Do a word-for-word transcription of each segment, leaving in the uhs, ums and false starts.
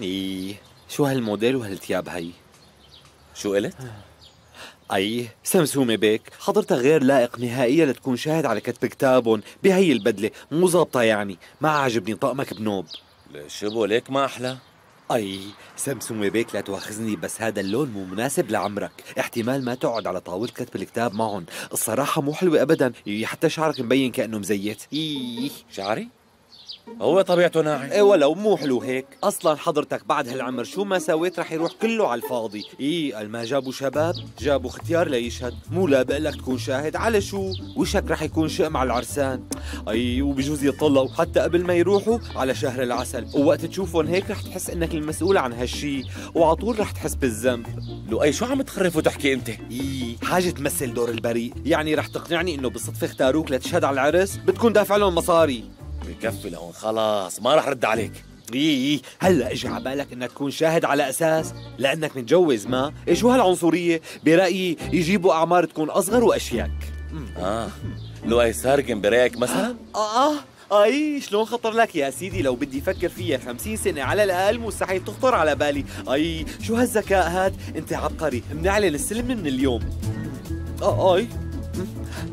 إيه شو هالموديل وهالتياب هي؟ شو قلت؟ أي سمسومة بيك، حضرتها غير لائق نهائيا لتكون شاهد على كتب كتابهم بهي البدلة، مو ظابطة يعني، ما عاجبني طقمك بنوب. ليش بقولك ما أحلى؟ أي سمسومة بيك لا تواخذني، بس هذا اللون مو مناسب لعمرك، احتمال ما تقعد على طاولة كتب الكتاب معهم، الصراحة مو حلوة أبدا، حتى شعرك مبين كأنه مزيت. إيه شعري؟ هو طبيعته ناعم. ايه ولو مو حلو هيك، اصلا حضرتك بعد هالعمر شو ما سويت رح يروح كله على الفاضي. ايه قال ما جابوا شباب جابوا اختيار ليشهد، مو لابق لك تكون شاهد على شو؟ وشك رح يكون شق مع العرسان. اي وبجوز يطلعوا حتى قبل ما يروحوا على شهر العسل، ووقت تشوفهم هيك رح تحس انك المسؤول عن هالشي، وعطول رح تحس بالذنب. لؤي شو عم تخرف وتحكي انت؟ ايه حاجه تمثل دور البريء، يعني رح تقنعني انه بالصدفه اختاروك لتشهد على العرس بتكون دافع لهم مصاري. بكفي لهون خلاص ما رح رد عليك. ايه هلا اجى على بالك انك تكون شاهد على اساس لانك متجوز؟ ما إيه شو هالعنصريه؟ برايي يجيبوا اعمار تكون اصغر واشيك. اه لؤي سارجن برايك مثلا؟ اه اه اي شلون خطر لك يا سيدي؟ لو بدي فكر فيها خمسين سنه على الاقل مستحيل تخطر على بالي. اي شو هالذكاء هاد؟ انت عبقري، بنعلن السلم من اليوم. اه اي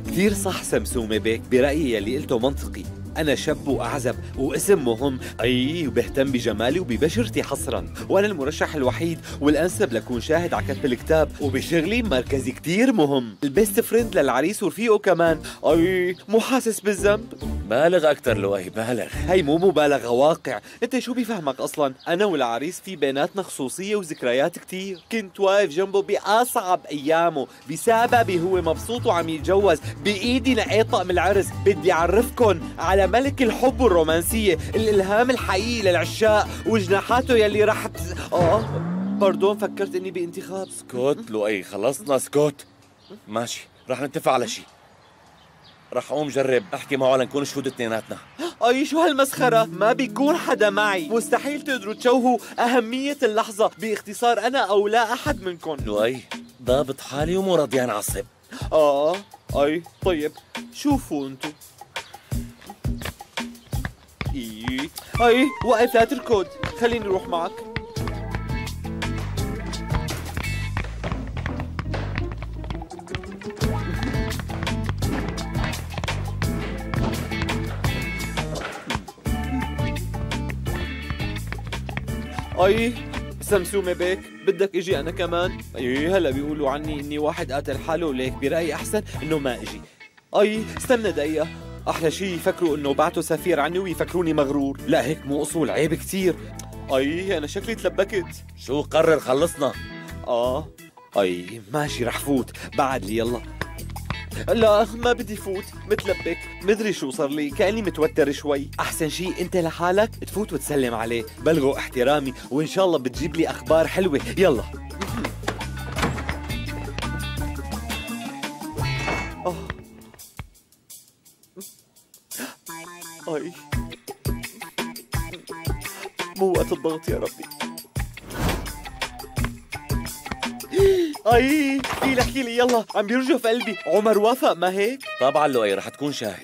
كثير صح سمسومه بيك، برايي يلي قلته منطقي. أنا شاب وأعزب واسم مهم، أي وبهتم بجمالي وببشرتي حصراً، وأنا المرشح الوحيد والأنسب لكون شاهد على كتب الكتاب، وبشغلي مركزي كتير مهم، البيست فريند للعريس ورفيقه كمان. أي مو حاسس بالذنب؟ بالغ أكتر لؤي بالغ. هي مو مبالغة واقع، أنت شو بفهمك أصلاً؟ أنا والعريس في بيناتنا خصوصية وذكريات كتير، كنت واقف جنبه بأصعب أيامه، بسبب هو مبسوط وعم يتجوز، بإيدي نقيت طقم العرس. بدي أعرفكن على ملك الحب والرومانسية، الإلهام الحقيقي للعشاق، وجناحاته يلي رح تز... آه باردون فكرت إني بانتخاب. سكوت لؤي خلصنا سكوت. ماشي رح نتفق على شي، رح قوم جرب أحكي معه لنكون شهود اثنيناتنا. أي شو هالمسخرة؟ ما بيكون حدا معي، مستحيل تقدروا تشوهوا أهمية اللحظة باختصار أنا أو لا أحد منكم. لؤي ضابط حالي ومو راضي أنعصب. آه أي طيب شوفوا أنتو. ايه ايه وقت لا تركض، خليني اروح معك. ايه سمسومة بيك بدك اجي انا كمان؟ ايه هلا بيقولوا عني اني واحد قاتل حاله، وليك برايي احسن انه ما اجي. ايه استنى دقيقة، أحلى شي يفكروا إنه بعتوا سفير عني ويفكروني مغرور، لا هيك مو أصول، عيب كتير. أي أنا شكلي تلبكت. شو قرر خلصنا؟ آه أي ماشي رح فوت، بعد لي يلا. لا ما بدي فوت، متلبك، مدري شو صار لي، كأني متوتر شوي. أحسن شي أنت لحالك تفوت وتسلم عليه، بلغوا احترامي وإن شاء الله بتجيب لي أخبار حلوة، يلا. آه أي مو وقت الضغط يا ربي. أي احكي لي احكي لي يلا، عم بيرجف قلبي. عمر وافق ما هيك؟ طبعا لؤي رح تكون شاهد.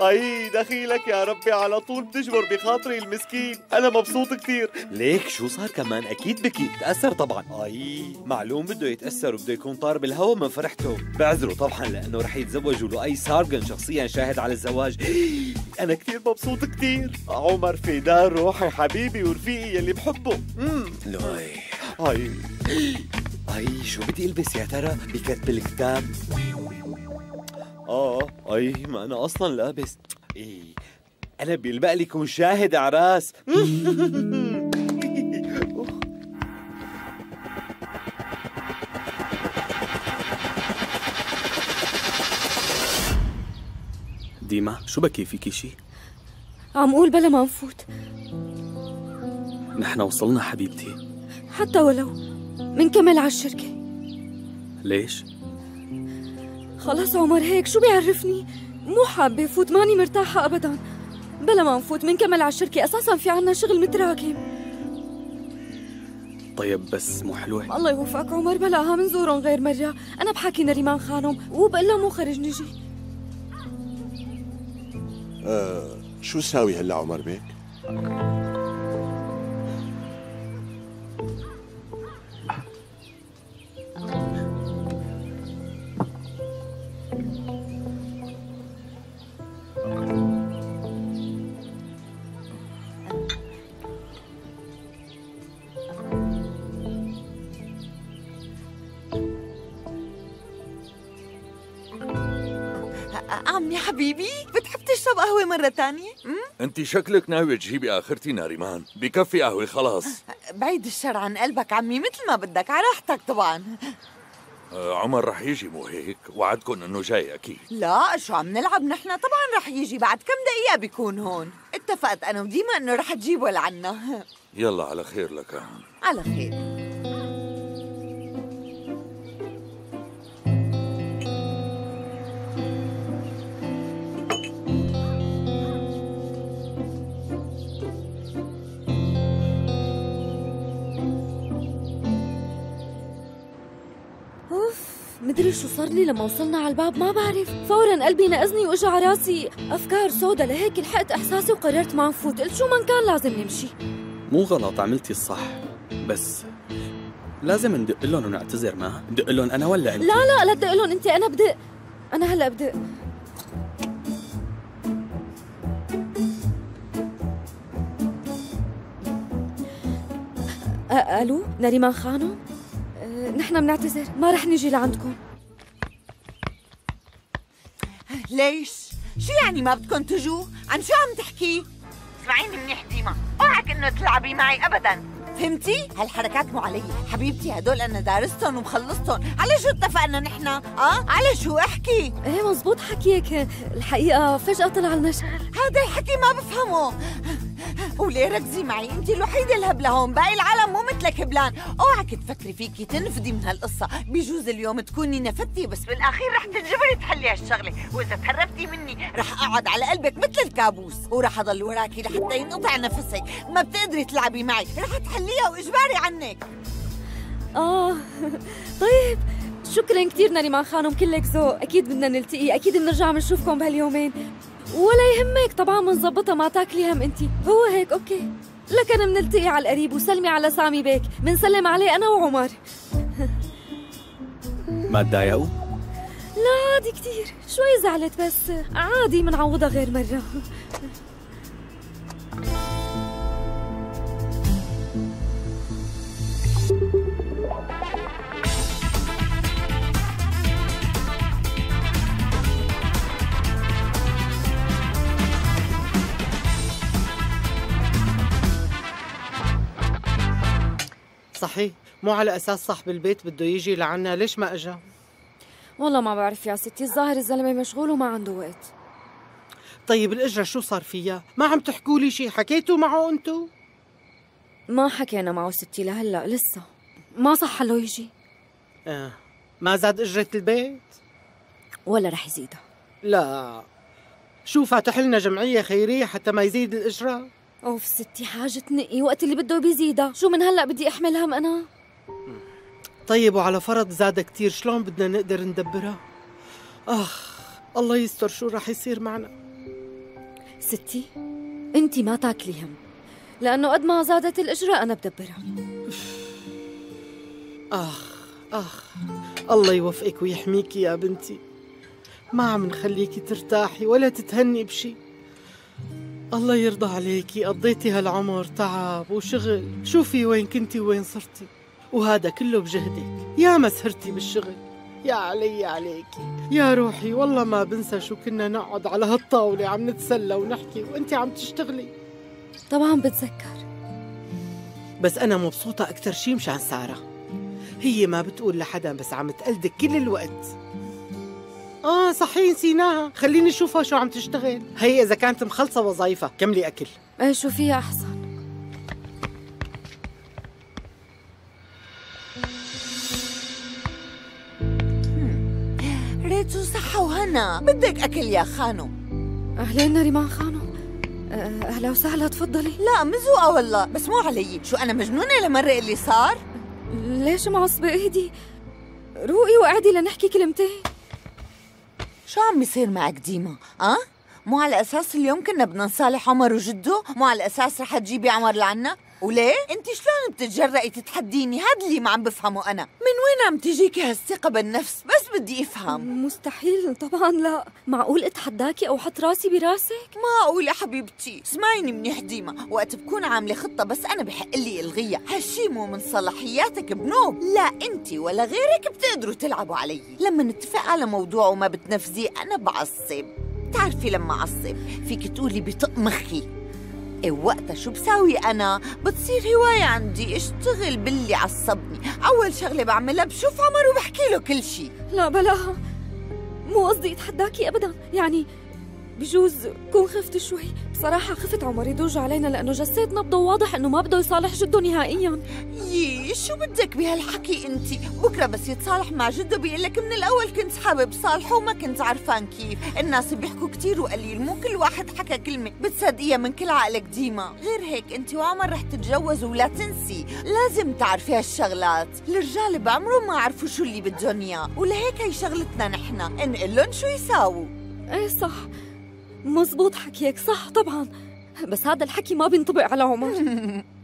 أي دخيلك يا ربي، على طول بتجبر بخاطري المسكين، أنا مبسوط كثير. ليك شو صار كمان؟ أكيد بكي، تأثر طبعا. أي معلوم بده يتأثر وبده يكون طار بالهوا من فرحته. بعذره طبعا لأنه رح يتزوج ولؤي سارجن شخصيا شاهد على الزواج. أنا كثير مبسوط كثير، عمر في دار روحي حبيبي ورفيقي يلي بحبه. امم لؤي أي أي شو بدي ألبس يا ترى بكتب الكتاب؟ آه أي ما أنا أصلاً لابس. إيه أنا بيلبق لي كون شاهد أعراس. ديما شو بكي؟ فيكي شي؟ عم قول بلا ما نفوت. نحن وصلنا حبيبتي. حتى ولو منكمل على الشركة. ليش؟ خلاص عمر هيك شو بيعرفني؟ مو حابة فوت، ماني مرتاحة أبداً. بلا ما نفوت منكمل على الشركة، أساساً في عنا شغل متراكم. طيب بس مو حلوة؟ الله يوفقك عمر، بلاها منزورهم غير مرة. أنا بحاكي نريمان خانم وبقول لها مو خرج نجي. آه شو ساوي هلا عمر بيك؟ عمي حبيبي، بتحب تشرب قهوة مرة تانية؟ انت شكلك ناوية تجيبي آخرتي ناريمان، بكفي قهوة خلاص. بعيد الشر عن قلبك عمي، مثل ما بدك، على راحتك طبعا. عمر رح يجي مو هيك؟ وعدكن انه جاي اكيد. لا شو عم نلعب نحن، طبعا رح يجي، بعد كم دقيقة بيكون هون. اتفقت انا وديما انه رح تجيبه لعنا. يلا على خير لك. على خير. مدري شو صار لي لما وصلنا على الباب، ما بعرف، فورا قلبي نقزني واجى على راسي افكار سودا، لهيك لحقت احساسي وقررت ما نفوت، قلت شو ما كان لازم نمشي. مو غلط، عملتي الصح، بس لازم ندق لهم ونعتذر. ما ندق لهم انا ولا انت؟ لا لا لا تدق لهم انت، انا بدق، انا هلا بدق. الو نريمان خانم، نحن بنعتذر، ما رح نجي لعندكم. ليش؟ شو يعني ما بدكم تجوا؟ عن شو عم تحكي؟ اسمعيني منيح ديما، اوعك انه تلعبي معي ابدا، فهمتي؟ هالحركات مو علي، حبيبتي هدول انا دارستهم ومخلصتهم، على شو اتفقنا نحن؟ اه؟ على شو احكي؟ ايه مزبوط حكيك، الحقيقة فجأة طلع لنا شغل. هذا الحكي ما بفهمه. وليه؟ ركزي معي، انت الوحيدة الهبلة هون، باقي العالم مو مثلك هبلان، اوعك تفكري فيكي تنفدي من هالقصة، بجوز اليوم تكوني نفدتي بس بالاخير رح تنجبري تحلي هالشغلة، وإذا تهربتي مني رح أقعد على قلبك مثل الكابوس، ورح أضل وراكي لحتى ينقطع نفسك، ما بتقدري تلعبي معي، رح تحليها وإجباري عنك. آه طيب، شكراً كثير نريمان خانم، كلك ذوق، أكيد بدنا نلتقي، أكيد بنرجع بنشوفكم بهاليومين. ولا يهمك طبعاً منظبطها، ما تاكلي هم أنتِ، هو هيك أوكي، لكن منلتقي على القريب، وسلمي على سامي بيك، منسلم عليه أنا وعمر. ما تضايقوا؟ لا عادي كثير، شوي زعلت بس عادي، منعوضها غير مرة. صحيح، مو على اساس صاحب البيت بده يجي لعنا، ليش ما اجا؟ والله ما بعرف يا ستي، الظاهر الزلمه مشغول وما عنده وقت. طيب الاجره شو صار فيها؟ ما عم تحكوا لي شيء، حكيتوا معه انتو؟ ما حكينا معه ستي لهلا، لسه ما صح له يجي. اه ما زاد اجره البيت؟ ولا رح يزيدها. لا شو فاتح لنا جمعيه خيريه حتى ما يزيد الاجره؟ اوف ستي، حاجة تنقي، وقت اللي بده بيزيدها، شو من هلا بدي احمل هم انا؟ طيب وعلى فرض زادها كثير، شلون بدنا نقدر ندبرها؟ اخ الله يستر شو رح يصير معنا. ستي انتي ما تاكلي هم، لانه قد ما زادت الاجره انا بدبرها. اخ اخ الله يوفقك ويحميكي يا بنتي، ما عم نخليكي ترتاحي ولا تتهني بشي. الله يرضى عليكي، قضيتي هالعمر تعب وشغل، شوفي وين كنتي وين صرتي، وهذا كله بجهدك، يا ما سهرتي بالشغل، يا علي عليكي يا روحي. والله ما بنسى شو كنا نقعد على هالطاولة عم نتسلى ونحكي وانتي عم تشتغلي. طبعا بتذكر، بس أنا مبسوطة أكثر شي مشان سارة، هي ما بتقول لحدا بس عم تقلدك كل الوقت. آه صحيح نسيناها، خليني أشوفها شو عم تشتغل. هي إذا كانت مخلصة وظيفة كملي أكل. إيه شوفيها أحسن. ريتو صحة وهنا، بدك أكل يا خانم. أهلين نريمان خانم. أهلا وسهلا، تفضلي. لا مزوقة والله، بس مو علي، شو أنا مجنونة لمرة اللي صار؟ ليش معصبة؟ إهدي روقي وقعدي لنحكي كلمتين. شو عم بيصير معك ديما؟ أه؟ مو على أساس اليوم كنا بدنا نصالح عمر وجده؟ مو على أساس رح تجيبي عمر لعنا؟ وليه؟ انت شلون بتتجرئي تتحديني؟ هاد اللي ما عم بفهمه انا. من وين عم تجيكي هالثقه بالنفس؟ بس بدي افهم. مستحيل طبعا، لا معقول اتحداكي او حط راسي براسك؟ معقوله حبيبتي. اسمعيني منيح ديما، وقت بكون عامله خطه بس انا بحق لي الغيها. هالشي مو من صلاحياتك بنوب، لا انت ولا غيرك بتقدروا تلعبوا علي. لما نتفق على موضوع وما بتنفذيه انا بعصب. بتعرفي لما اعصب فيك تقولي بطق مخي. إيه وقتها شو بساوي أنا؟ بتصير هواية عندي اشتغل باللي عصبني. أول شغلة بعملها بشوف عمر وبحكي له كل شي. لا بلاها، مو قصدي اتحداكي أبدا، يعني بجوز كون خفت شوي. بصراحة خفت عمر يدوج علينا لأنه جسيت نبضه واضح إنه ما بده يصالح جده نهائيا. يي شو بدك بهالحكي أنت؟ بكرة بس يتصالح مع جده بيقول لك من الأول كنت حابب صالحه وما كنت عرفان كيف. الناس بيحكوا كتير وقليل، مو كل واحد حكى كلمة بتصدقيها من كل عقلك ديما. غير هيك أنت وعمر رح تتجوزوا ولا تنسي، لازم تعرفي هالشغلات. الرجال بعمرهم ما عرفوا شو اللي بدهم إياه، ولهيك هي شغلتنا نحن نقول لهم شو يساووا. إيه صح، مزبوط حكيك، صح طبعا، بس هذا الحكي ما بينطبق على عمر.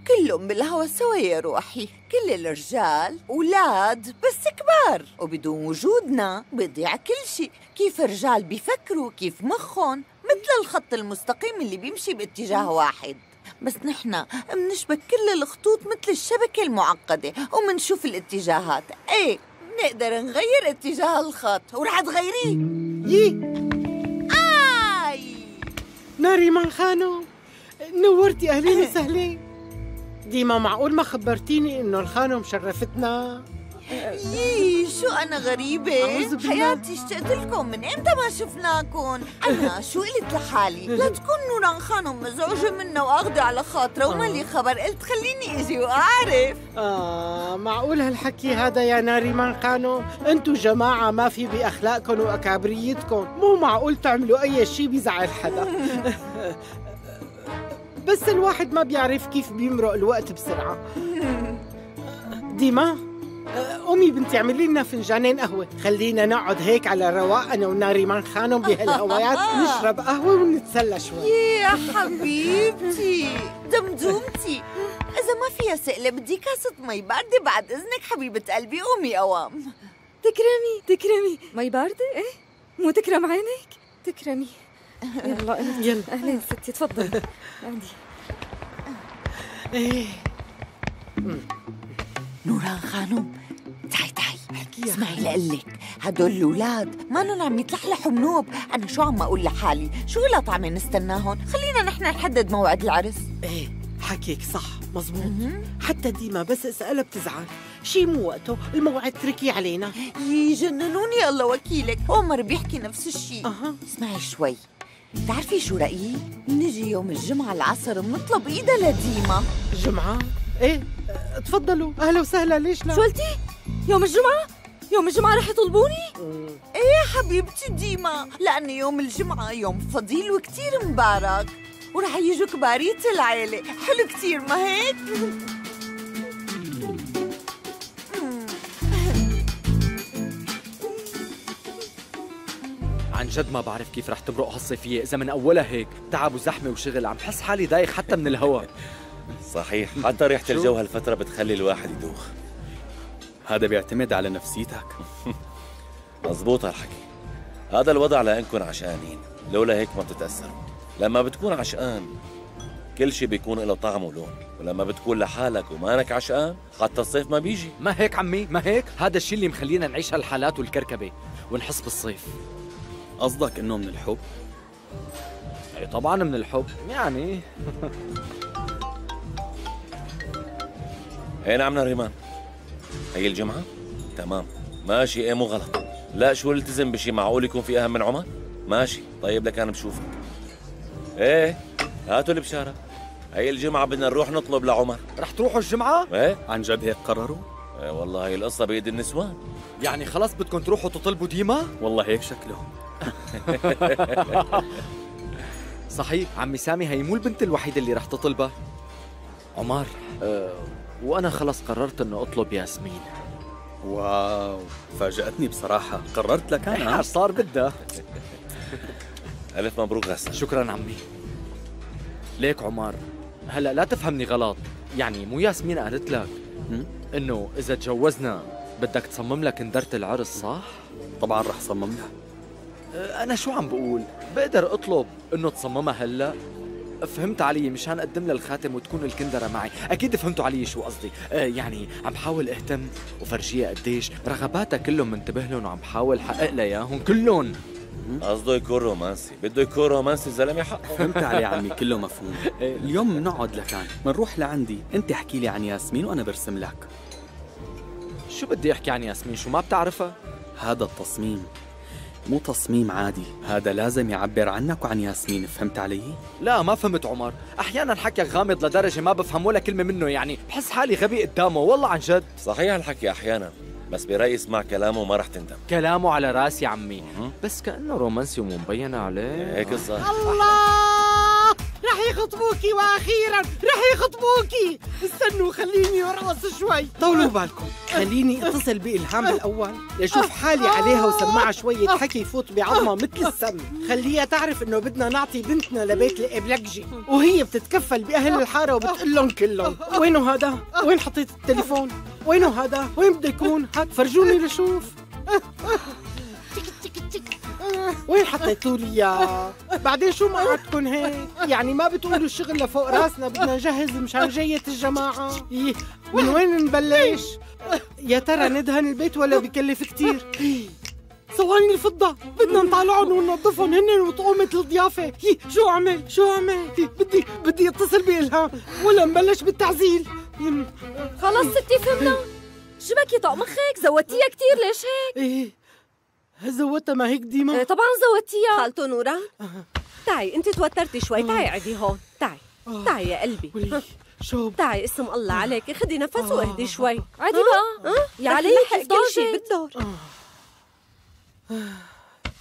كلهم بالهوى سوا يا روحي، كل الرجال اولاد بس كبار، وبدون وجودنا بيضيع كل شيء. كيف الرجال بيفكروا، كيف مخهم، مثل الخط المستقيم اللي بيمشي باتجاه واحد، بس نحن بنشبك كل الخطوط مثل الشبكه المعقده ومنشوف الاتجاهات. ايه بنقدر نغير اتجاه الخط ورح تغيريه. يي ناريمان خانم، نورتي. اهلين وسهلين. ديما معقول ما خبرتيني انه الخانم شرفتنا؟ يي شو انا غريبه، حياتي اشتقت لكم من امتى ما شفناكم. انا شو قلت لحالي؟ لا تكون نوران خانم مزعوجه منا واخذه على خاطره ومالي خبر، قلت خليني اجي واعرف. اه معقول هالحكي هذا يا ناريمان خانم؟ انتو جماعه ما في باخلاقكم واكابريتكم، مو معقول تعملوا اي شيء بيزعل حدا. بس الواحد ما بيعرف كيف بيمرق الوقت بسرعه. ديما أمي بنتي اعملي لنا فنجانين قهوة، خلينا نقعد هيك على الرواق أنا وناريمان خانم بهالهوايات، نشرب قهوة ونتسلى شوي. يا حبيبتي دمدومتي، إذا ما فيها سئلة بدي كاسة مي باردة بعد إذنك حبيبة قلبي. أمي قوام. تكرمي تكرمي. مي باردة؟ إيه مو تكرم عينك؟ تكرمي. يلا يلا أهلين ستي، تفضلي عندي. إيه نوران خانم، تعي تعي حكي. اسمعي لقلك، هدول الولاد مانن عم يتلحلحوا منوب. انا شو عم اقول لحالي؟ شو لا طعم نستناهم، خلينا نحن نحدد موعد العرس. ايه حكيك صح مزبوط. حتى ديما بس اسألها بتزعل، شي مو وقته، الموعد تركي علينا. يجننوني الله وكيلك، عمر بيحكي نفس الشيء. أه. اسمعي شوي، بتعرفي شو رأيي؟ نجي يوم الجمعة العصر بنطلب ايدها لديما. الجمعة؟ ايه تفضلوا اهلا وسهلا. ليش لا؟ شو قلتي؟ يوم الجمعة؟ يوم الجمعة رح يطلبوني؟ ايه حبيبتي ديما، لأن يوم الجمعة يوم فضيل وكتير مبارك، ورح يجوا كباريت العيلة. حلو كتير ما هيك؟ عن جد ما بعرف كيف رح تمرق هالصيفية إذا من أولها هيك، تعب وزحمة وشغل، عم بحس حالي دايخ حتى من الهوا. صحيح، حتى ريحة الجو هالفترة بتخلي الواحد يدوخ. هذا بيعتمد على نفسيتك. مظبوط هالحكي، هذا الوضع لأنكم عشقانين، لولا هيك ما بتتأثروا. لما بتكون عشقان كل شيء بيكون له طعم ولون، ولما بتكون لحالك ومانك عشقان حتى الصيف ما بيجي. ما هيك عمي؟ ما هيك؟ هذا الشيء اللي مخلينا نعيش هالحالات والكركبة ونحس بالصيف. قصدك إنه من الحب؟ إي طبعاً من الحب، يعني. اي نعم ناريمان، هي الجمعة؟ تمام، ماشي. ايه مو غلط، لا شو التزم بشي معقول يكون في أهم من عمر؟ ماشي، طيب لك أنا بشوفك. ايه هاتوا البشارة، هي الجمعة بدنا نروح نطلب لعمر. رح تروحوا الجمعة؟ ايه عن جد هيك قرروا؟ ايه والله هي القصة بإيد النسوان. يعني خلاص بدكم تروحوا تطلبوا ديما؟ والله هيك شكله. صحيح، عمي سامي هي مو البنت الوحيدة اللي رح تطلبها؟ عمر. أه. وأنا خلص قررت إنه أطلب ياسمين. واو، فاجأتني بصراحة، قررت لك أنا؟ صار بدها. ألف مبروك غسان. شكراً عمي. ليك عمر، هلأ لا تفهمني غلط، يعني مو ياسمين قالت لك انه اذا تجوزنا بدك تصمم لك ندرة العرس صح؟ طبعا رح صممها. انا شو عم بقول؟ بقدر اطلب انه تصممها هلا؟ فهمت علي، مشان اقدم لها الخاتم وتكون الكندره معي. اكيد فهمتوا علي شو قصدي. آه يعني عم حاول اهتم وفرجيها قديش رغباتها، كلهم منتبه لهم وعم حاول حقق لها اياهم كلهم. قصده يكون رومانسي، بده يكون رومانسي زلمه حقه. فهمت علي عمي، كله مفهوم. اليوم بنقعد لكان، بنروح لعندي، انت احكي لي عن ياسمين وانا برسم لك. شو بدي احكي عن ياسمين؟ شو ما بتعرفها؟ هذا التصميم مو تصميم عادي، هذا لازم يعبر عنك وعن ياسمين، فهمت علي؟ لا ما فهمت عمر، أحياناً حكيك غامض لدرجة ما بفهم ولا كلمة منه، يعني بحس حالي غبي قدامه والله عن جد. صحيح الحكي أحياناً، بس برأيي اسمع كلامه وما رح تندم. كلامه على راسي عمي، بس كأنه رومانسي ومبين عليه هيك الظاهر. الله رح يخطبوكي، وأخيراً رح يخطبوكي، استنوا خليني أرقص شوي. طولوا بالكم، خليني اتصل بإلهام الأول لأشوف حالي عليها وسمعها شوية حكي يفوت بعظمها مثل السم، خليها تعرف إنه بدنا نعطي بنتنا لبيت الإبلجي، وهي بتتكفل بأهل الحارة وبتقول لهم كلهم. وينه هذا؟ وين حطيت التليفون؟ وينه هذا؟ وين بده يكون؟ هات فرجوني لشوف. وين حطيتوا لي اياه؟ بعدين شو ما قعدتكم هيك؟ يعني ما بتقولوا الشغل لفوق راسنا، بدنا نجهز مشان جاية الجماعة. من وين نبلش؟ يا ترى ندهن البيت ولا بكلف كثير؟ صواني الفضة بدنا نطالعهم وننظفهم هن وطقومة الضيافة. شو أعمل؟ شو أعمل؟ بدي بدي أتصل بإلهام ولا نبلش بالتعزيل؟ خلص ستي فهمنا، شبكي طق مخك، زودتيها كثير ليش هيك؟ إيه زودتها ما هيك ديما؟ طبعا زودتيها. خالته نورا تعي، انت توترتي شوي، تعي اقعدي هون، تعي تعي يا قلبي، شو تعي اسم الله عليك، خدي نفس واهدي شوي، عادي بقى. يا علي كل شيء بالدور.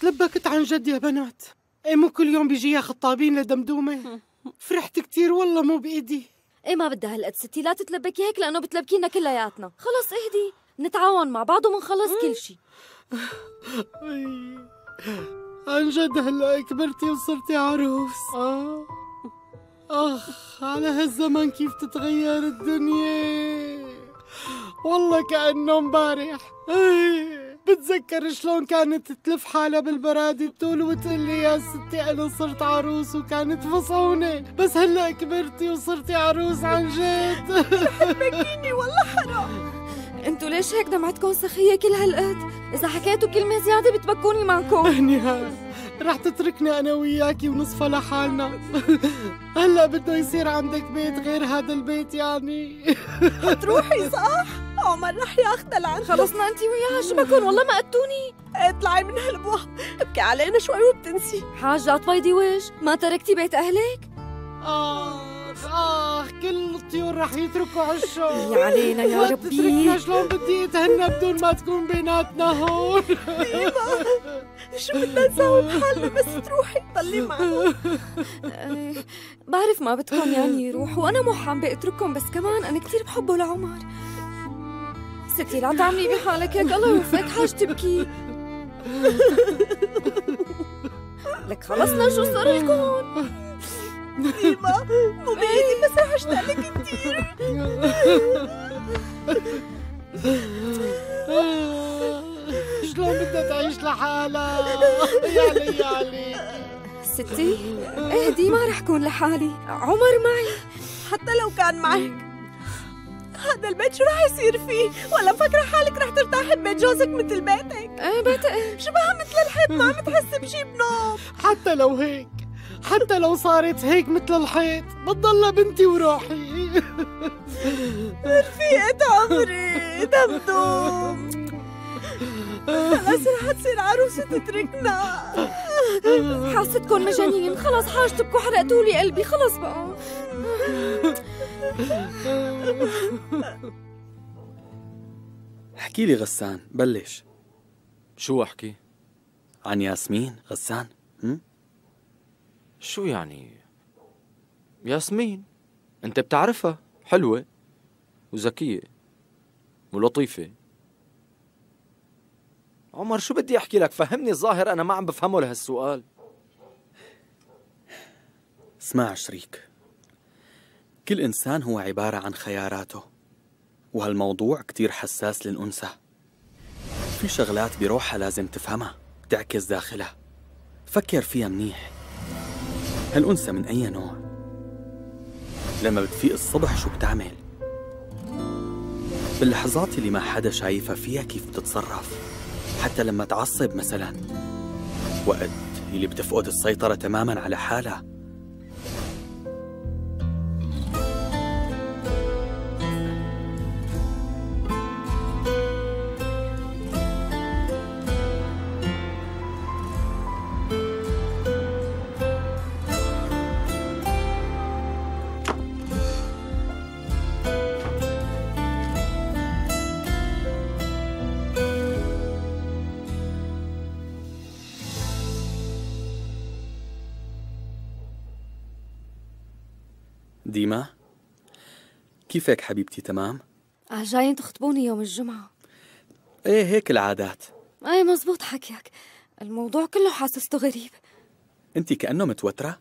تلبكت عن جد يا بنات، ايه مو كل يوم بيجيها خطابين لدمدومه، فرحت كثير والله مو بايدي. ايه ما بدها هالقد ستي، لا تتلبكي هيك لانه بتلبكينا كلياتنا، خلص اهدي، نتعاون مع بعض ومنخلص كل شيء. عن جد هلا كبرتي وصرتي عروس. آه. اخ على هالزمن كيف تتغير الدنيا، والله كأنه امبارح. بتذكر شلون كانت تلف حالها بالبراد التول وتقول لي يا ستي انا صرت عروس، وكانت فصونه، بس هلا كبرتي وصرتي عروس عن جد. بتبكيني والله حرام. انتوا ليش هيك دمعتكم سخيه كل هالقد؟ اذا حكيتوا كلمه زياده بتبكوني معكم. نهاد رح تتركني انا وياكي ونصفى لحالنا. هلا بده يصير عندك بيت غير هذا البيت يعني؟ حتروحي صح؟ عمر رح ياخذها لعندك. خلصنا انت وياها، شو بكون والله ما قدتوني. اطلعي من هالبوح، ابكي علينا شوي وبتنسي. حاجه تفيضي وجه، ما تركتي بيت اهلك؟ اه آخ كل الطيور رح يتركوا عشهم. يا علينا يا ربي، تتركنا شلون بدي اتهنى بدون ما تكون بيناتنا هون؟ شو بدنا نسوي بحالنا؟ بس تروحي تضلي معنا. بعرف ما بدكم يعني يروحوا، وأنا مو حابة اترككم، بس كمان أنا كثير بحبه لعمر. ستي لا تعملي بحالك هيك، الله يوفقك، حاج تبكي. لك خلصنا، شو صار لكم؟ ديما مو بايدي، بس رح اشتاق لك كثير. شلون بدها تعيش لحالها؟ يا علي يا علي. ستي اهدي، ما رح كون لحالي، عمر معي. حتى لو كان معك هذا البيت شو رح يصير فيه؟ ولا مفكرة حالك رح ترتاحي ببيت جوزك مثل بيتك؟ ايه بيتك شبهها مثل الحيط، ما عم تحسي بشي بنوم. حتى لو هيك، حتى لو صارت هيك مثل الحيط، بتضلها بنتي وروحي. رفيقة عمري دمدوم، خلص رح تصير عروس وتتركنا. حاستكم مجانين، خلص حاج تبكوا، حرقتوا لي قلبي، خلص بقى. احكي لي غسان، بلش. شو احكي؟ عن ياسمين غسان؟ م? شو يعني؟ ياسمين انت بتعرفها، حلوة وذكية ولطيفة. عمر شو بدي احكي لك؟ فهمني، الظاهر انا ما عم بفهمه لهالسؤال. اسمع شريك، كل إنسان هو عبارة عن خياراته، وهالموضوع كتير حساس للأنثى. في شغلات بروحها لازم تفهمها، تعكس داخلها، فكر فيها منيح. هالأنثى من أي نوع؟ لما بتفيق الصبح شو بتعمل؟ باللحظات اللي ما حدا شايفها فيها كيف بتتصرف؟ حتى لما تعصب مثلاً، وقت اللي بتفقد السيطرة تماماً على حالها. ديما، كيفك حبيبتي؟ تمام؟ جايين تخطبوني يوم الجمعة. ايه هيك العادات. ايه مزبوط حكيك، الموضوع كله حاسسته غريب. انتي كأنه متوترة؟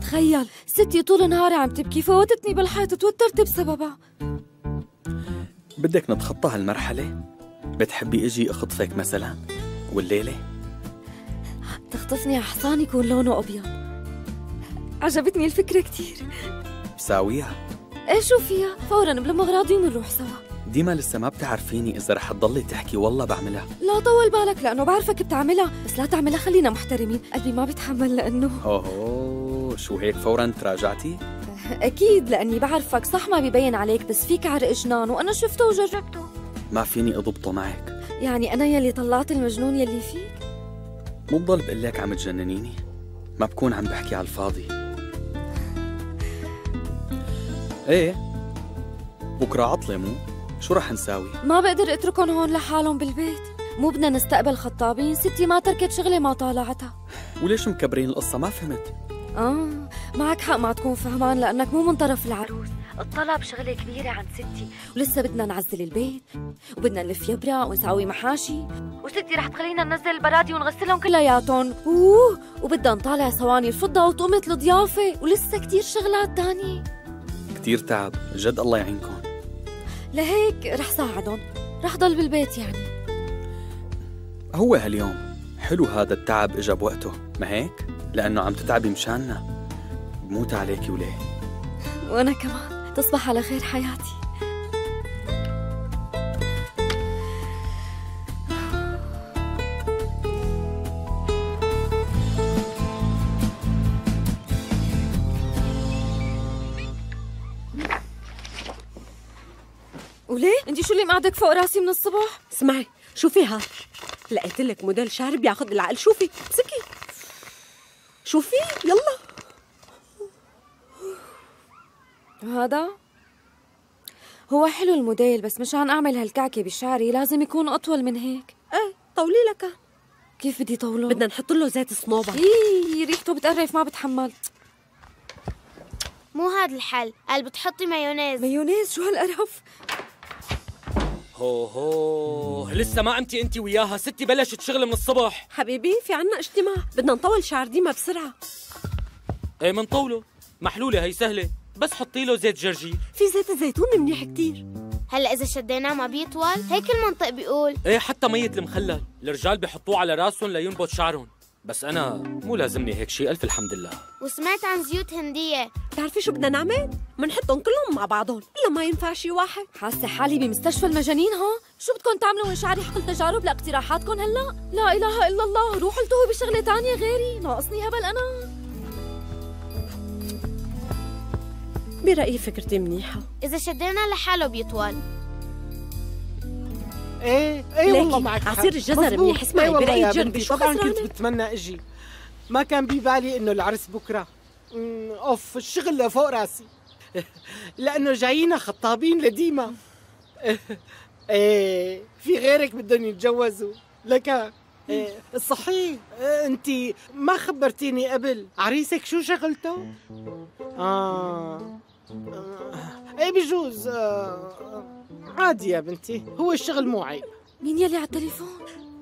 تخيل ستي طول نهاري عم تبكي، فوتتني بالحيط توترت بسببها. بدك نتخطى هالمرحلة؟ بتحبي اجي اخطفك مثلا والليلة؟ تخطفني حصان يكون لونه ابيض. عجبتني الفكرة كتير. بساويها؟ ايه شو فيها؟ فورا بلم اغراضي ومنروح سوا. ديما لسه ما بتعرفيني اذا رح تضلي تحكي والله بعملها. لا طول بالك لانه بعرفك بتعملها، بس لا تعملها، خلينا محترمين، قلبي ما بيتحمل لانه اوه شو هيك فورا تراجعتي؟ اكيد لاني بعرفك، صح ما ببين عليك بس فيك عرق جنان، وانا شفته وجربته. ما فيني اضبطه معك. يعني انا يلي طلعت المجنون يلي فيك؟ مو بضل بقول لك عم تجننيني؟ ما بكون عم بحكي على الفاضي. ايه بكره عطله، مو شو رح نساوي؟ ما بقدر اتركهم هون لحالهم بالبيت، مو بدنا نستقبل خطابين، ستي ما تركت شغله ما طالعتها. وليش مكبرين القصه؟ ما فهمت. اه معك حق ما تكون فهمان لانك مو من طرف العروس، الطلب شغله كبيره عند ستي، ولسه بدنا نعزل البيت وبدنا نلف يبرا ونساوي محاشي، وستي رح تخلينا ننزل البرادي ونغسلهم كلياتهم، اوه وبدنا نطالع صواني الفضه وطقمه الضيافه، ولسه كثير شغلات ثانيه. كتير تعب جد، الله يعينكم. لهيك رح ساعدهم، رح ضل بالبيت يعني. هو هاليوم حلو هذا التعب اجا بوقته، ما هيك؟ لأنه عم تتعبي مشاننا. بموت عليكي وليه. وأنا كمان، تصبح على خير حياتي. وليه؟ انتي شو اللي مقعدك فوق راسي من الصبح؟ اسمعي، شوفي ها، لقيت لك موديل شعر بياخذ العقل، شوفي، امسكي. شوفي، يلا. هذا؟ هو حلو الموديل بس مشان اعمل هالكعكة بشعري لازم يكون اطول من هيك. ايه، طولي لك. كيف بدي طوله؟ بدنا نحط له زيت صنوبر. ايه، ريحته بتقرف ما بتحمل. مو هذا الحل، قال بتحطي مايونيز. مايونيز؟ شو هالقرف؟ هو هو لسه ما قمتي انت وياها، ستي بلشت شغل من الصبح. حبيبي في عنا اجتماع، بدنا نطول شعر ديما بسرعه. ايه منطوله، محلوله هي سهله، بس حطي له زيت جرجير. في زيت الزيتون منيح كتير. هلا اذا شديناه ما بيطول؟ هيك المنطق بيقول. ايه حتى ميه المخلل، الرجال بحطوه على راسهم لينبت شعرهم، بس انا مو لازمني هيك شيء، الف الحمد لله. وسمعت عن زيوت هنديه. بتعرفي شو بدنا نعمل؟ منحطهم كلهم مع بعضهم الا ما ينفع شيء واحد. حاسه حالي بمستشفى المجانين. ها شو بدكم تعملوا من شعري؟ حقل تجارب لاقتراحاتكم هلا. لا اله الا الله، روحوا التهوا بشغله ثانيه غيري، ناقصني هبل انا. برايي فكرتي منيحه، اذا شدينا لحاله بيطول. ايه ايه والله معك حق، عصير الجزر منيح. اسمعي برايي جنبي، شو طبعا كنت بتمنى اجي، ما كان ببالي انه العرس بكره. اوف الشغل فوق راسي لانه جايينا خطابين لديما. ايه في غيرك بدهم يتجوزوا لك. إيه صحيح، انت ما خبرتيني قبل، عريسك شو شغلته؟ اه ايه بجوز. آه عادي يا بنتي، هو الشغل مو عيب. مين يلي على التليفون؟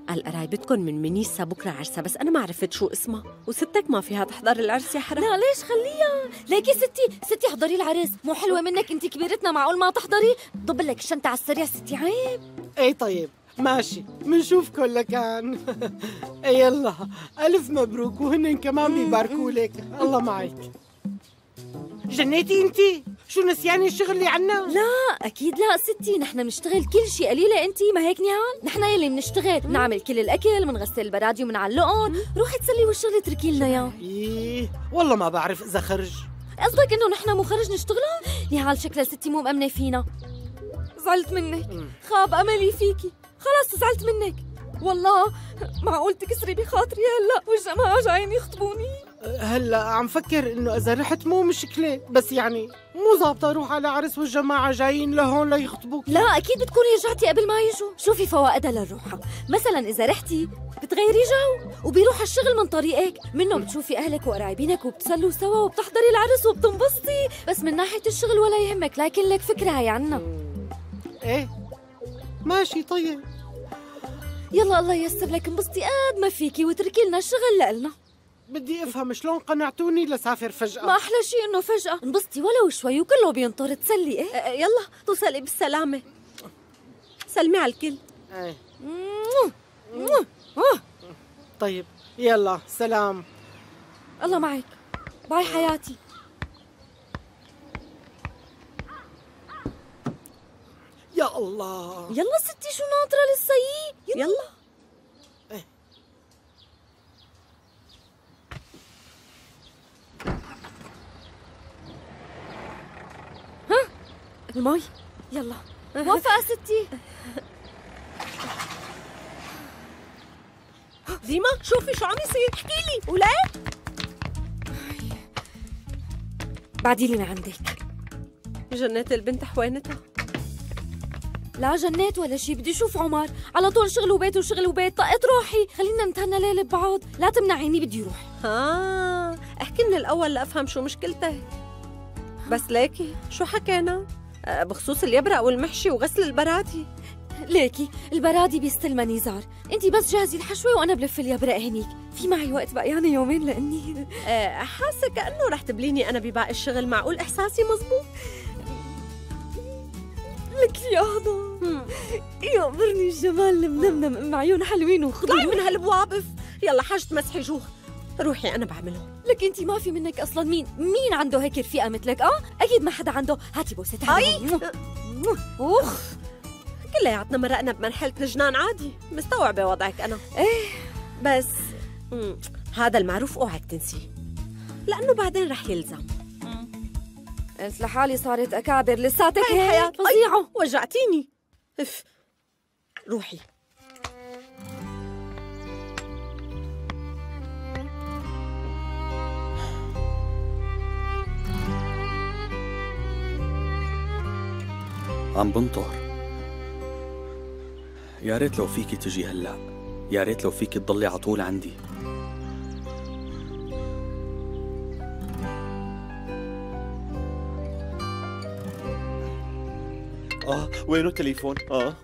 قال قرايبتكم من منيسة بكره عرسة، بس أنا ما عرفت شو اسمها، وستك ما فيها تحضر العرس يا حرام. لا ليش، خليها. ليكي ستي، ستي حضري العرس، مو حلوة منك أنت كبيرتنا، معقول ما تحضري؟ ضب لك الشنطة على السريع ستي، عيب. إيه طيب ماشي، منشوفكم لكان. يلا ألف مبروك، وهن كمان بيباركوا لك، الله معك. جنيتي أنت؟ شو نسياني الشغل اللي عنا؟ لا أكيد لا ستي، نحن بنشتغل كل شيء قليلة أنتِ، ما هيك نهال؟ نحن يلي بنشتغل، بنعمل كل الأكل، بنغسل البرادي وبنعلقهم، روحي تسلي والشغل اتركي لنا إياه. إيه والله ما بعرف إذا خرج. قصدك إنه نحن مو خرج نشتغلها؟ نهال شكلها ستي مو مأمنة فينا. زعلت منك، خاب أملي فيكي، خلص زعلت منك، والله معقول تكسري بخاطري هلا والجماعة جايين يخطبوني؟ هلا عم فكر انه اذا رحت مو مشكله، بس يعني مو ظابطه اروح على عرس والجماعه جايين لهون ليخطبوك. لا اكيد بتكوني رجعتي قبل ما يجوا. شوفي فوائدها للروحه، مثلا اذا رحتي بتغيري جو وبيروح الشغل من طريقك، منه بتشوفي اهلك وقرايبينك وبتسلوا سوا وبتحضري العرس وبتنبسطي، بس من ناحيه الشغل ولا يهمك، لكن لك فكره هي عنا. ايه ماشي طيب، يلا الله ييسر لك، انبسطي قد ما فيكي واتركي لنا الشغل لالنا. بدي افهم شلون قنعتوني لسافر فجأة؟ ما احلى شيء انه فجأة، انبسطي ولو شوي وكله بينطر، تسلي. ايه اه يلا توصلي بالسلامة، سلمي على الكل. ايه طيب يلا سلام، الله معك، باي حياتي. يا الله، يلا ستي شو ناطرة لسه؟ يلا, يلا. ايه ها المي، يلا موافقة ستي. ديما شوفي شو عم يصير، احكي لي. ولاد بعدي لي من عندك. جنات البنت حوانتها. لا جنات ولا شيء، بدي شوف عمر، على طول شغل وبيت وشغل وبيت، طقت روحي، خلينا نتهنى ليلة ببعض، لا تمنعيني بدي روح. ها احكي من الأول لأفهم شو مشكلتك. بس ليكي شو حكينا؟ أه بخصوص اليبرق والمحشي وغسل البرادي. ليكي البرادي بيستلمها نزار، أنت بس جهزي الحشوة وأنا بلف اليبرق هنيك، في معي وقت بقيانة يومين لأني أه حاسة كأنه رح تبليني أنا بباقي الشغل، معقول إحساسي مظبوط؟ لك يا هضا يقبرني الجمال المنمنم مع عيون حلوين وخضر. طلعي من هالبوابف، يلا حاجة مسحي جوه، روحي أنا بعملهم. لك أنت ما في منك أصلا، مين مين عنده هيك رفيقة مثلك؟ أه أكيد ما حدا عنده. هاتي بوسة هاي. أوخ كلياتنا مرقنا بمرحلة الجنان، عادي مستوعبة وضعك أنا. إيه بس هذا المعروف أوعك تنسيه، لأنه بعدين رح يلزم. قلت لحالي صارت أكابر، لساتك هي حياة فظيعة. وجعتيني، اف روحي. عم بنطر، يا ريت لو فيكي تجي هلا، يا ريت لو فيكي تضلي على طول عندي. آه وينو التليفون؟ آه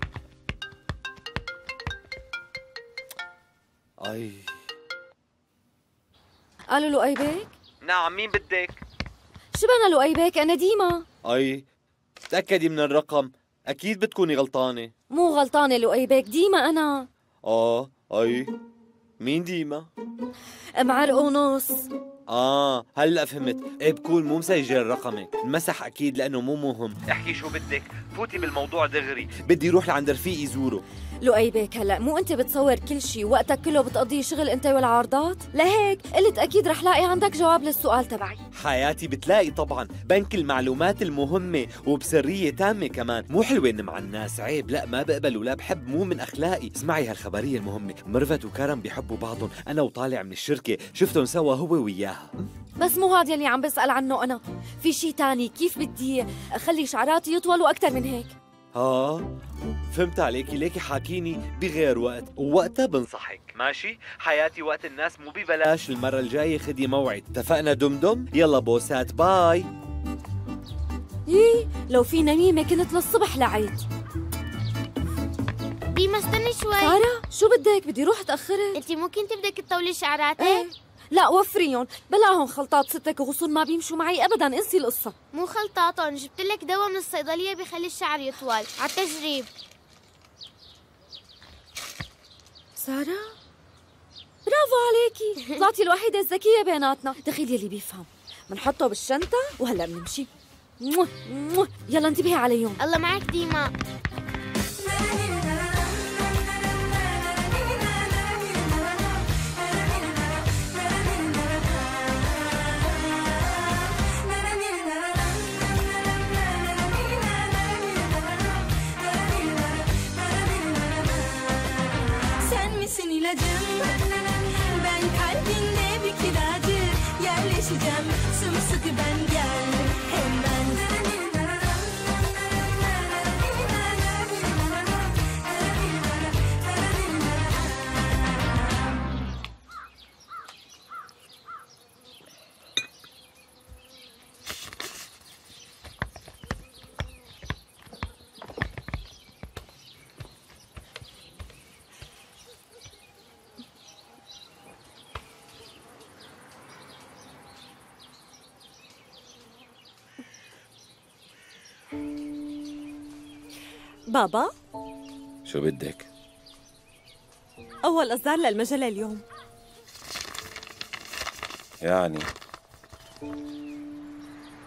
أي قالوا لؤي بيك؟ نعم مين بدك؟ شبنا لؤي بيك، أنا ديما. أي تأكدي من الرقم، أكيد بتكوني غلطانة. مو غلطانة لؤي بيك، ديما أنا. آه أي مين ديما؟ معرق ونص. آه هلا فهمت، إيه بكون مو مسجل رقمك، انمسح أكيد لأنه مو مهم. احكي شو بدك، فوتي بالموضوع دغري، بدي روح لعند رفيقي زوره. لؤي بيك هلا مو أنت بتصور كل شيء وقتك كله بتقضيه شغل أنت والعارضات؟ لهيك قلت أكيد رح لاقي عندك جواب للسؤال تبعي. حياتي بتلاقي طبعاً، بنك المعلومات المهمة وبسرية تامة كمان، مو حلوة إن مع الناس، عيب، لا ما بقبل ولا بحب، مو من أخلاقي. اسمعي هالخبرية المهمة، مرفت وكرم بيحبوا بعضهم، أنا وطالع من الشركة شفتهم سوا هو وياها. بس مو هاد يلي عم بسأل عنه أنا، في شي تاني، كيف بدي أخلي شعراتي يطولوا أكتر من هيك؟ ها فهمت عليكي، ليكي حاكيني بغير وقت، ووقتها بنصحك ماشي؟ حياتي وقت الناس مو ببلاش، المرة الجاية خدي موعد، اتفقنا دمدم؟ يلا بوسات باي. يي لو في نميمة كنت للصبح لعيت. ريما استني شوي. سارة شو بدك؟ بدي روح اتاخرت. انت ممكن تبدك تطولي شعراتك؟ ايه؟ لا وفريهم، بلاهم خلطات ستك وغصون ما بيمشوا معي ابدا، انسي القصة. مو خلطاتهم، جبت لك دواء من الصيدلية بخلي الشعر يطول، على التجريب. سارة؟ برافو عليكي، طلعتي الوحيدة الذكية بيناتنا، دخيل يلي بيفهم. بنحطه بالشنطة وهلا بنمشي. يلا انتبهي عليهم. الله معك ديما. بابا شو بدك؟ أول إصدار للمجلة اليوم. يعني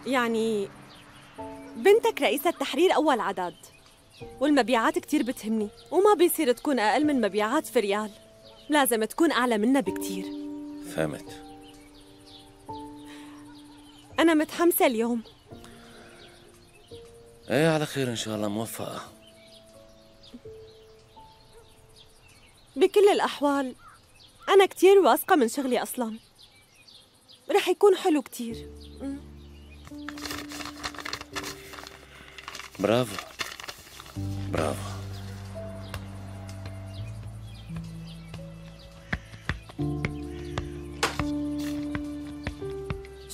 يعني بنتك رئيسة تحرير أول عدد، والمبيعات كتير بتهمني، وما بيصير تكون أقل من مبيعات فريال، لازم تكون أعلى منا بكتير. فهمت. أنا متحمسة اليوم. إيه على خير إن شاء الله، موفقة بكل الأحوال. أنا كتير واثقة من شغلي أصلاً، رح يكون حلو كتير. برافو برافو.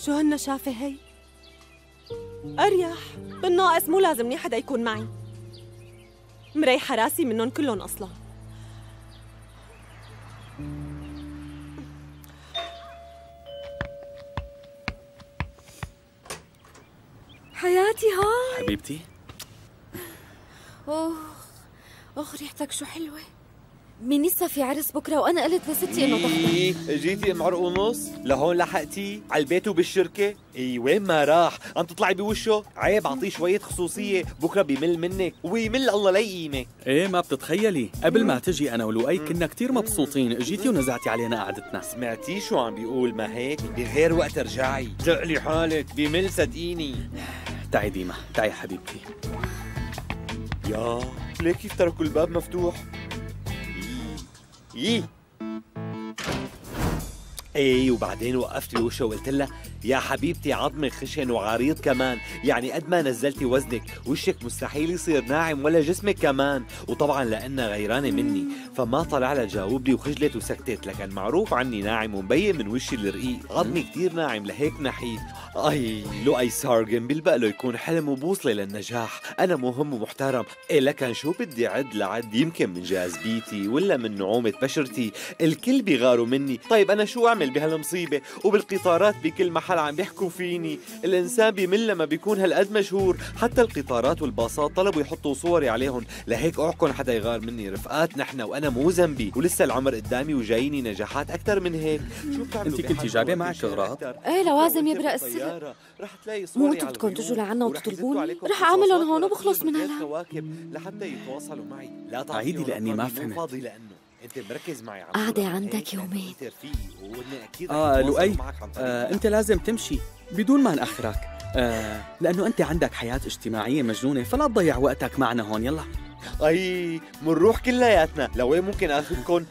شو هن شافة هي؟ أريح، بالناقص مو لازمني حدا يكون معي، مريحة راسي منهم كلهم أصلاً. حياتي هاي حبيبتي. أوه أوه ريحتك شو حلوة. مين لسه في عرس بكره وأنا قلت لستي إنه تحضر؟ جيتي أم عرق ونص، لهون لحقتي على البيت وبالشركة؟ إي وين ما راح، عم تطلعي بوشه، عيب أعطيه شوية خصوصية، بكره بيمل منك ويمل الله لا يقيمك. إيه ما بتتخيلي، قبل ما تجي أنا ولؤي كنا كتير مبسوطين، جيتي ونزعتي علينا قعدتنا. سمعتي شو عم بيقول؟ ما هيك؟ بغير وقت ارجعي، زعلي حالك، بيمل صدقيني. تعي ديما، تعي حبيبتي. يا ليه كيف تركوا الباب مفتوح؟ يي ايه وبعدين وقفت وشها وقلت لها يا حبيبتي عظمك خشن وعريض كمان، يعني قد ما نزلتي وزنك وشك مستحيل يصير ناعم ولا جسمك كمان، وطبعا لانها غيرانه مني فما طلع لها تجاوب لي وخجلت وسكتت، لكن معروف عني ناعم ومبين من وشي الرقيق، عظمي كثير ناعم لهيك نحيف. اي لؤي سارجن بيلبق له يكون حلم وبوصله للنجاح، انا مهم ومحترم، إيه لكن شو بدي عد لعد، يمكن من جاذبيتي ولا من نعومه بشرتي، الكل بيغاروا مني، طيب انا شو اعمل بهالمصيبه؟ وبالقطارات بكل محل عم بيحكوا فيني، الانسان بمل لما بيكون هالقد مشهور، حتى القطارات والباصات طلبوا يحطوا صوري عليهم، لهيك اعكن حدا يغار مني، رفقات نحن وانا مو ذنبي، ولسه العمر قدامي وجاييني نجاحات اكثر من هيك. شو بتعملوا؟ انت كنتي جايبه معك اغراض؟ ايه لوازم يبرق السر، رح تلاقي صوري على السيارة، مو بدكم تجوا لعنا وتطلبوني؟ رح اعملهم هون وبخلص من هلا. لحتى يتواصلوا معي، لا تعيدي لاني ما فهمت. انت مركز معي عم قاعده عندك يومين. اه لؤي آه انت لازم تمشي بدون ما ناخرك، آه لانه انت عندك حياه اجتماعيه مجنونه، فلا تضيع وقتك معنا هون. يلا اي منروح كلياتنا. لوين ممكن اخذكم؟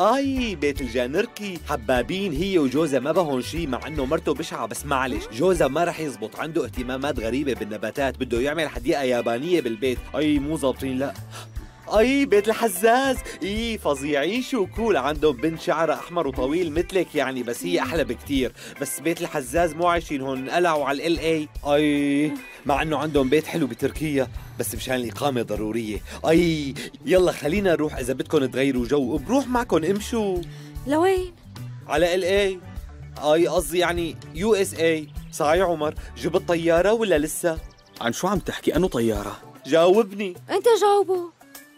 اي بيت الجانركي، حبابين هي وجوزها ما بهون شيء، مع انه مرته بشعه بس معلش جوزها ما رح يزبط، عنده اهتمامات غريبه بالنباتات، بده يعمل حديقه يابانيه بالبيت، اي مو ظابطين. لا اي بيت الحزاز، اي فظيع. يشو كول عندهم بنت شعرها احمر وطويل مثلك يعني، بس هي احلى بكتير. بس بيت الحزاز مو عايشين هون، قلعوا على ال اي. اي مع انه عندهم بيت حلو بتركيا بس مشان الاقامه ضروريه. اي يلا خلينا نروح، اذا بدكم تغيروا جو بروح معكم. امشوا لوين؟ على ال اي. اي قصدي يعني يو اس اي. صايع عمر، جبت الطياره ولا لسه؟ عن شو عم تحكي؟ انو طياره؟ جاوبني انت. جاوبه.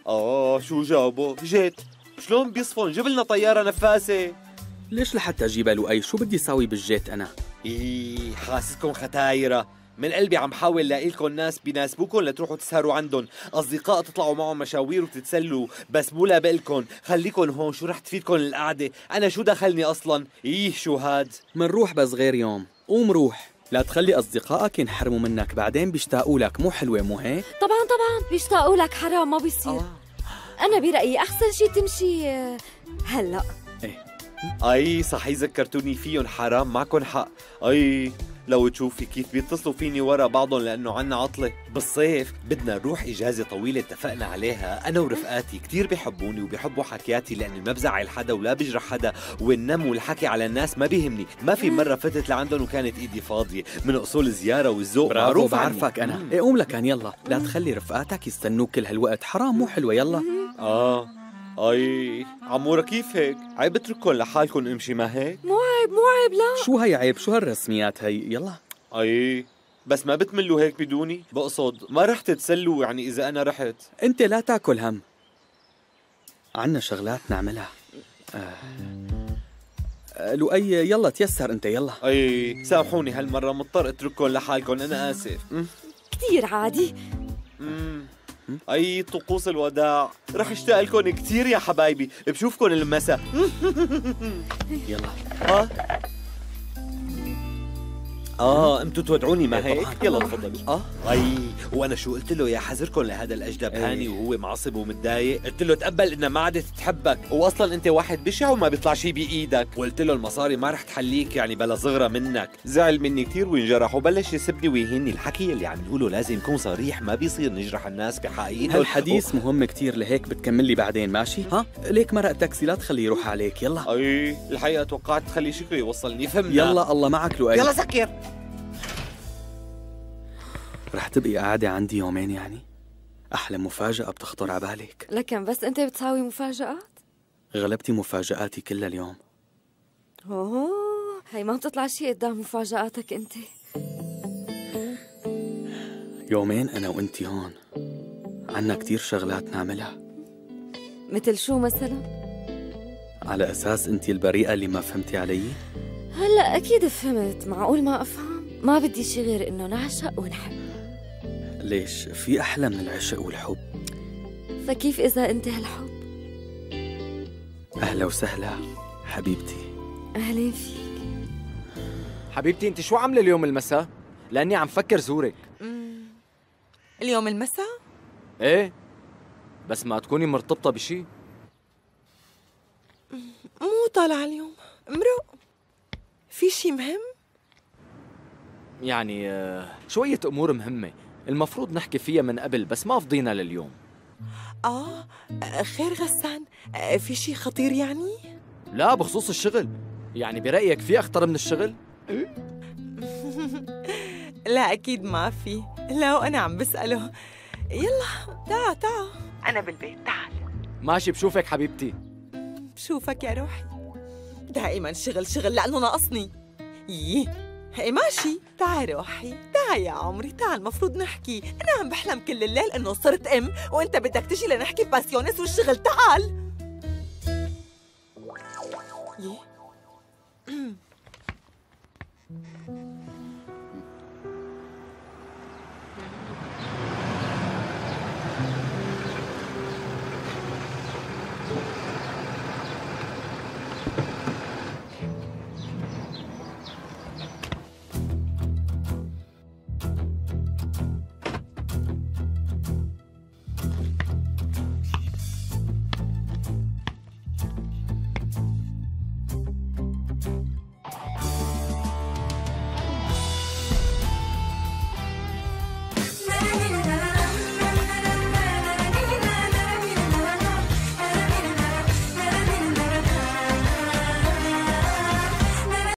اه شو جاوبه؟ جيت. شلون بيصفن؟ جيب لنا طياره نفاسه. ليش لحتى اجيبها لؤي؟ شو بدي ساوي بالجيت انا؟ ايه حاسسكم ختايره. من قلبي عم حاول لاقي لكم ناس بيناسبوكم لتروحوا تسهروا عندهم، اصدقاء تطلعوا معهم مشاوير وتتسلوا، بس مو لابقلكم. خليكم هون، شو رح تفيدكم القعده؟ انا شو دخلني اصلا؟ ايه شو هاد؟ منروح بس غير يوم. قوم روح، لا تخلي اصدقائك ينحرموا منك، بعدين بيشتاقوا لك. مو حلوه مو هيك؟ طبعا طبعا بيشتاقوا لك، حرام ما بيصير. أوه. انا برايي احسن شيء تمشي هلا. ايه اي صحيح ذكرتوني فيهم، حرام معكم حق. اي لو تشوفي كيف بيتصلوا فيني ورا بعضهم لانه عنا عطله بالصيف، بدنا نروح اجازه طويله اتفقنا عليها انا ورفقاتي. كثير بيحبوني وبيحبوا حكياتي لاني ما بزعل حدا ولا بجرح حدا، والنم والحكي على الناس ما بيهمني. ما في مره فتت لعندهم وكانت ايدي فاضيه، من اصول الزياره والذوق معروف. بعرفك انا. ايه قوم لكان يلا، لا تخلي رفقاتك يستنوك كل هالوقت، حرام مو حلوه. يلا. اه اي عمورة كيف هيك؟ عيب اترككم لحالكم امشي، ما هيك؟ مو عيب مو عيب. لا شو هي عيب؟ شو هالرسميات هي؟ يلا. اي بس ما بتملوا هيك بدوني؟ بقصد ما رح تتسلوا يعني اذا انا رحت. انت لا تاكل هم، عنا شغلات نعملها. آه. لؤي يلا تيسر انت يلا. اي سامحوني هالمرة مضطر اترككم لحالكم، انا اسف. كثير عادي. امم اي طقوس الوداع، رح اشتاق لكم كثير يا حبايبي، بشوفكم المساء. يلا. اه اه انتوا تودعوني ما هيك؟ يلا تفضلوا. اه اي وانا شو قلت له؟ يا حذركم لهذا الاجنب هاني وهو معصب ومتضايق، قلت له تقبل انها ما عادت تحبك، واصلا انت واحد بشع وما بيطلع شيء بايدك، وقلت له المصاري ما رح تحليك يعني بلا صغره منك. زعل مني كثير وانجرح وبلش يسبني ويهني. الحكي اللي عم نقوله لازم يكون صريح، ما بيصير نجرح الناس بحقيقتهم. هالحديث مهم كثير، لهيك بتكمل لي بعدين ماشي؟ ها ليك مرق تاكسي، لا تخليه يروح عليك. يلا. اي الحقيقه توقعت تخلي شكله يوصلني. فهمنا. يلا الله معك لؤي. يلا سكر. رح تبقي قاعدة عندي يومين يعني؟ أحلى مفاجأة بتخطر عبالك. لكن بس أنت بتساوي مفاجآت؟ غلبتي مفاجآتي كلها اليوم. أوه هي ما بتطلع شيء قدام مفاجآتك أنت. يومين أنا وأنت هون، عنا كتير شغلات نعملها. مثل شو مثلا؟ على أساس أنت البريئة اللي ما فهمتي علي؟ هلأ أكيد فهمت، معقول ما أفهم؟ ما بدي شي غير إنه نعشق ونحب. ليش؟ في أحلى من العشق والحب. فكيف إذا أنت هالحب؟ أهلا وسهلا حبيبتي. أهلا فيك حبيبتي. أنت شو عاملة اليوم المساء؟ لأني عم فكر زورك. مم. اليوم المساء؟ إيه بس ما تكوني مرتبطة بشي. مو طالعة اليوم، مرق في شي مهم؟ يعني شوية أمور مهمة المفروض نحكي فيها من قبل بس ما فضينا لليوم. آه خير غسان، في شي خطير يعني؟ لا بخصوص الشغل يعني، برأيك في أخطر من الشغل؟ لا أكيد ما في، لا وأنا عم بسأله. يلا تعا تعا، أنا بالبيت تعال. ماشي بشوفك حبيبتي. بشوفك يا روحي. دائما شغل شغل لأنه ناقصني. ييه ايه ماشي، تعا روحي تعا يا عمري تعا، المفروض نحكي. انا عم بحلم كل الليل انه صرت ام وانت بدك تجي لنحكي بباسيونس والشغل. تعال.